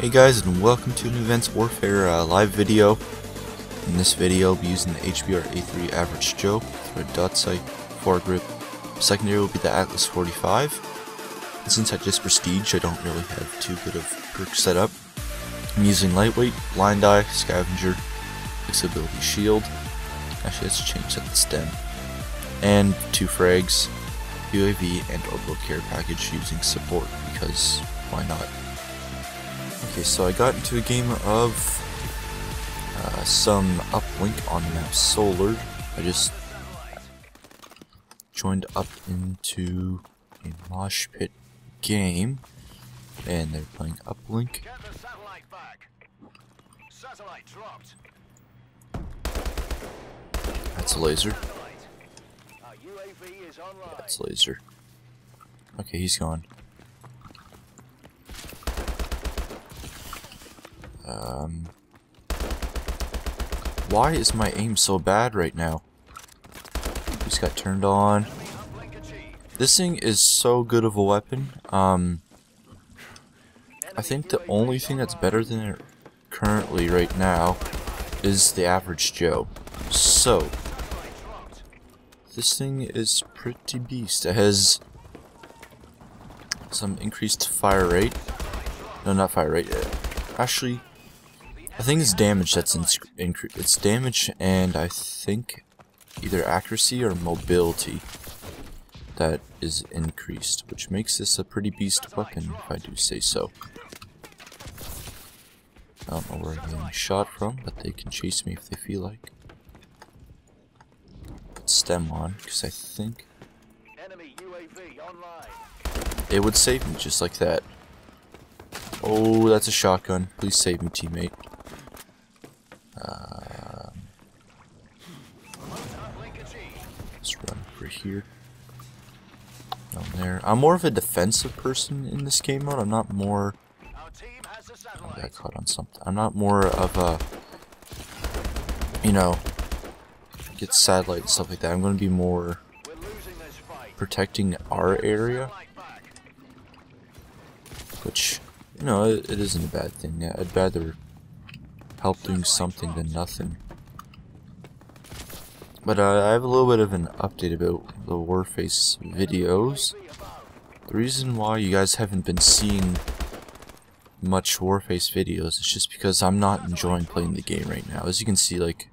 Hey guys, and welcome to an Events Warfare live video. In this video, I'll be using the HBRA3 Average Joe for a Dotsight, Foregrip. Secondary will be the Atlas 45. And since I just prestige, I don't really have too good of perks set up. I'm using Lightweight, Blind Eye, Scavenger, Fixability Shield. Actually, let's change that to STEM. And two frags, UAV, and Orbital Care Package using support because why not? Okay, so I got into a game of some Uplink on the map Solar. I just joined up into a mosh pit game, and they're playing Uplink. Get the satellite back. Satellite dropped. That's a laser. Our UAV is online. Yeah, that's a laser. Okay, he's gone. Why is my aim so bad right now? Just got turned on. This thing is so good of a weapon. I think the only thing that's better than it currently right now is the Average Joe. So this thing is pretty beast. It has some increased fire rate. No, not fire rate. Actually, I think it's damage that's increased. It's damage and I think either accuracy or mobility that is increased, which makes this a pretty beast weapon, if I do say so. I don't know where I'm getting shot from, but they can chase me if they feel like. Put STEM on, because I think it would save me just like that. Oh, that's a shotgun. Please save me, teammate. Let's run over here. Down there. I'm more of a defensive person in this game mode. I'm not more... I got caught on something. I'm not more of a... You know... Get satellite and stuff like that. I'm going to be more... protecting our area. Which... You know, it isn't a bad thing. Yeah, I'd rather help doing something than nothing. But I have a little bit of an update about the Warface videos. The reason why you guys haven't been seeing much Warface videos is just because I'm not enjoying playing the game right now. As you can see, like,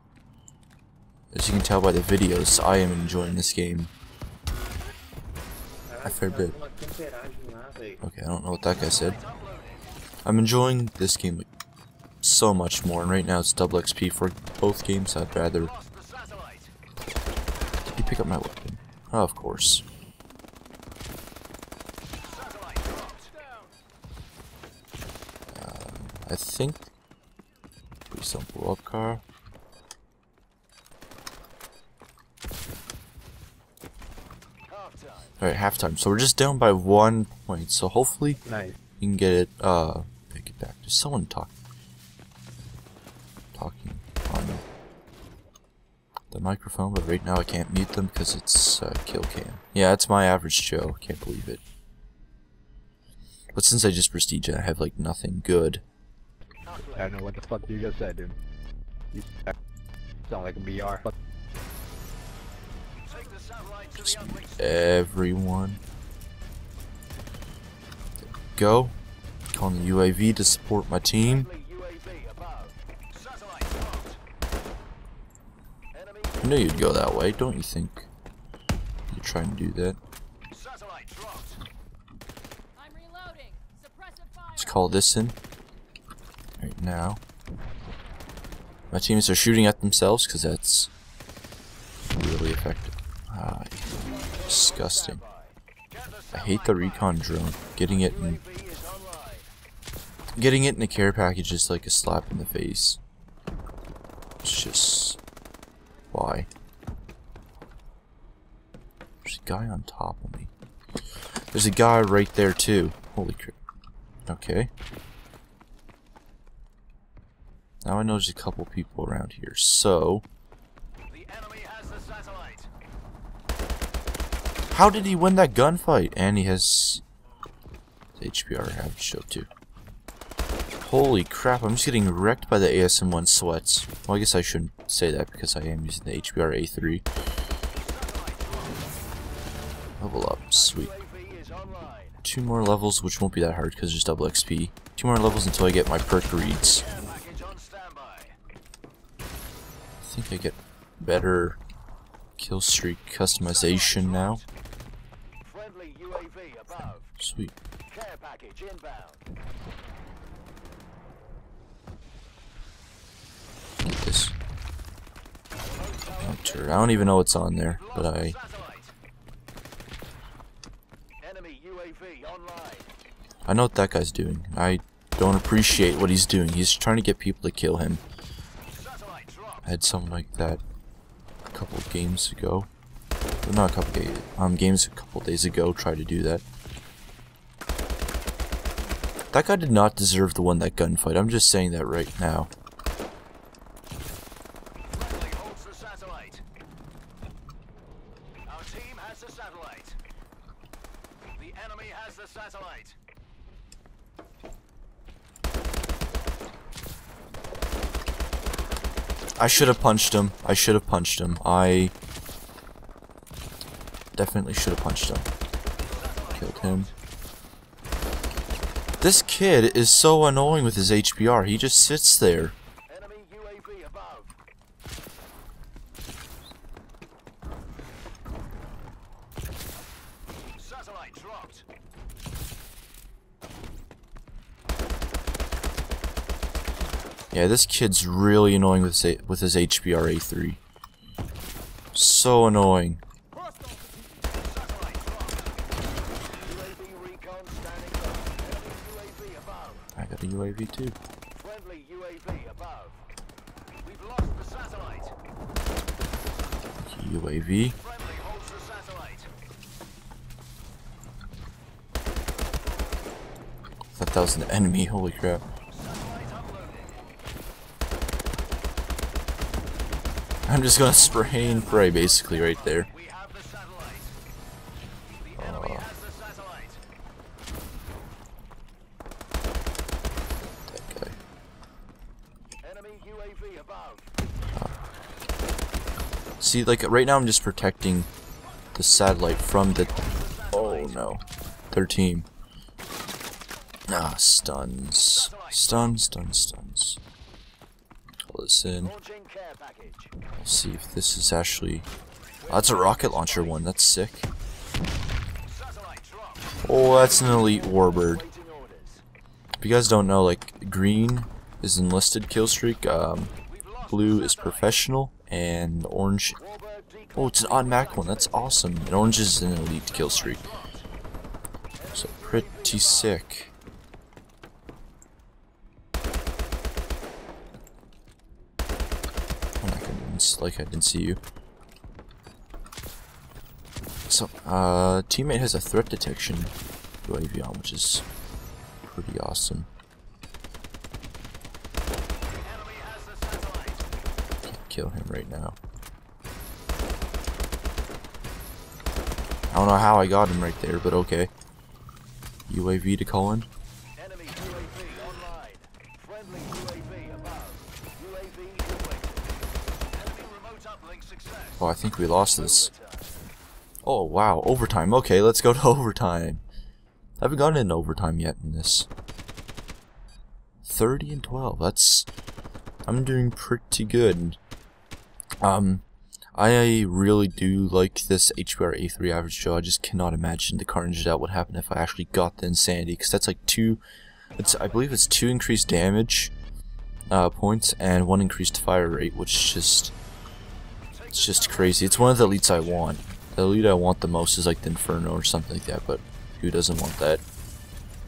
as you can tell by the videos, I am enjoying this game a fair bit. Okay, I don't know what that guy said. I'm enjoying this game so much more, and right now it's double XP for both games. I'd rather... Did you pick up my weapon? Oh, of course. I think... Pretty simple up car. Alright, halftime. So we're just down by 1 point, so hopefully... Nice. You can get it, pick it back. There's someone talking on the microphone, but right now I can't mute them because it's kill cam. Yeah, it's my Average Joe. Can't believe it. But since I just prestige, I have like nothing good. I don't know what the fuck you just said, dude. You sound like a BR. Just mute everyone. Go. Calling the UAV to support my team. I knew you'd go that way, don't you think? You're trying to do that. Let's call this in. Right now. My teammates are shooting at themselves because that's really effective. Ah, disgusting. I hate the recon drone. Getting it in a care package is like a slap in the face. It's just why. There's a guy on top of me. There's a guy right there too. Holy crap. Okay. Now I know there's a couple people around here. So. How did he win that gunfight? And he has HPR Average Joe too. Holy crap, I'm just getting wrecked by the ASM1 sweats. Well, I guess I shouldn't say that because I am using the HBRA3. Level up, sweet. 2 more levels, which won't be that hard because there's double XP. 2 more levels until I get my perk reads. I think I get better kill streak customization now. Friendly UAV above. Sweet. Care package inbound. This counter. I don't even know what's on there, but I know what that guy's doing. I don't appreciate what he's doing. He's trying to get people to kill him. I had something like that a couple of games ago. Well, not a couple of games a couple of days ago. Tried to do that. That guy did not deserve to win that gunfight. I'm just saying that right now. I should have punched him. I should have punched him. I definitely should have punched him. Killed him. This kid is so annoying with his HPR. He just sits there. Enemy UAV above. Satellite dropped. Yeah, this kid's really annoying with his, HBRA3. So annoying. I got a UAV too. Friendly UAV above. We've lost the satellite. UAV. Friendly holds the satellite. I thought that was an enemy. Holy crap. I'm just gonna spray and pray basically right there. That guy. See, like right now I'm just protecting the satellite from the. Oh no, their team. Ah, stuns, stuns, stuns, stuns. Call this in. Let's see if this is actually. Oh, that's a rocket launcher one. That's sick. Oh, that's an elite warbird. If you guys don't know, like green is enlisted killstreak, blue is professional, and orange. Oh, it's an automatic one. That's awesome. And orange is an elite killstreak. So pretty sick. Like I didn't see you. So, teammate has a threat detection UAV on, which is pretty awesome. Can't kill him right now. I don't know how I got him right there, but okay. UAV to call in. Oh, I think we lost this. Oh, wow. Overtime. Okay, let's go to overtime. I haven't gotten into overtime yet in this. 30 and 12. That's... I'm doing pretty good. I really do like this HBRA3 average Joe. I just cannot imagine the carnage that would happen if I actually got the Insanity. Because that's like 2... I believe it's 2 increased damage points and 1 increased fire rate, which is just... It's just crazy. It's one of the elites I want. The elite I want the most is like the Inferno or something like that, but who doesn't want that?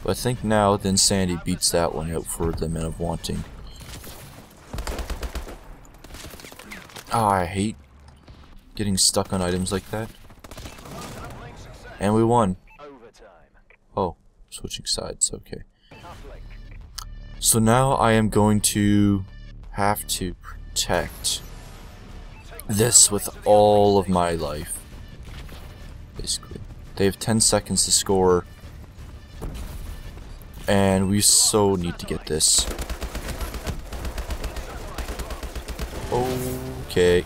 But I think now the Insanity beats that one out for the men of wanting. Oh, I hate getting stuck on items like that. And we won. Oh, switching sides, okay. So now I am going to have to protect this with all of my life. Basically. They have 10 seconds to score and we so need to get this. Okay.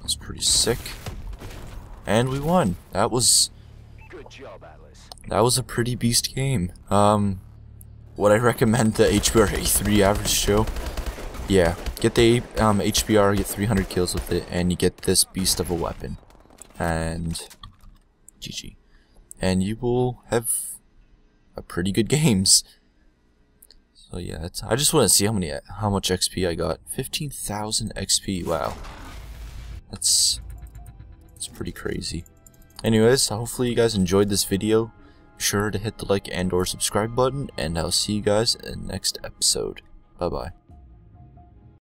That's pretty sick. And we won. That was... Good job, Atlas. That was a pretty beast game. Would I recommend the HBRA3 average Joe? Yeah. Get the HPR, get 300 kills with it, and you get this beast of a weapon. And... GG. And you will have a pretty good games. So yeah, that's, I just want to see how much XP I got. 15,000 XP. Wow, that's pretty crazy. Anyways, hopefully you guys enjoyed this video. Be sure to hit the like and/or subscribe button, and I'll see you guys in the next episode. Bye bye.